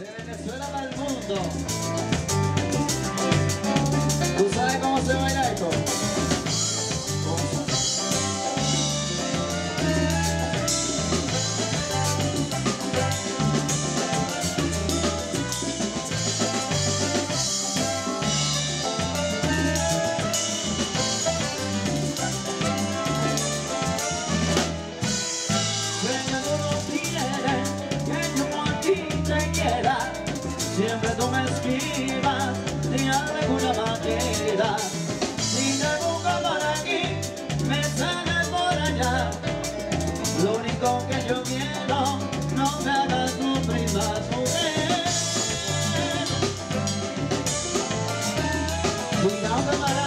De Venezuela para el mundo. ¿Tú sabes cómo se baila esto? Siempre tú me esquivas de alguna manera. Si te busco por aquí, me sales por allá. Lo único que yo quiero, no me hagas sufrir más, mujer. Cuidado, camarada.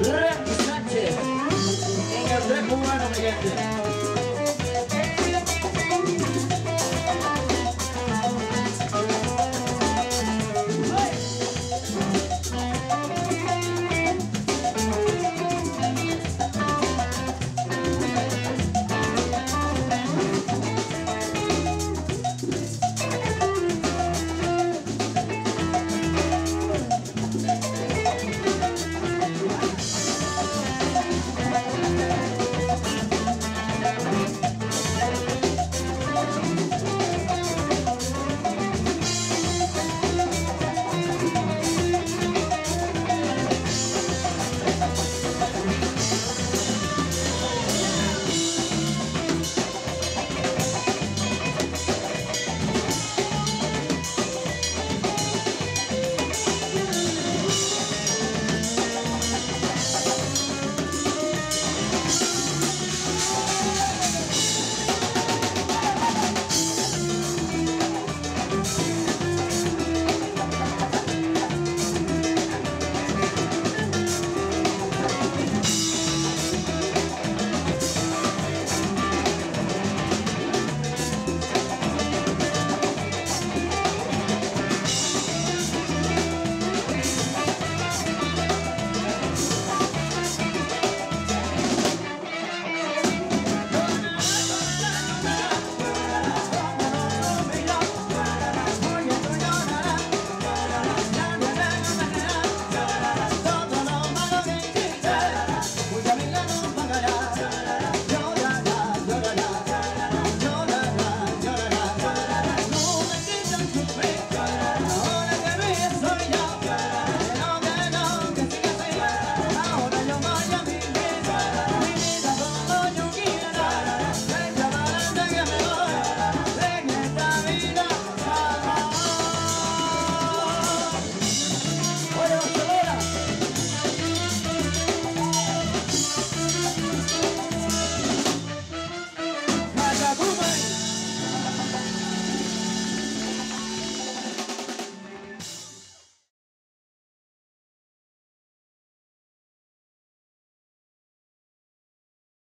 Rex Sánchez, en el Rex Cubano, mi gente.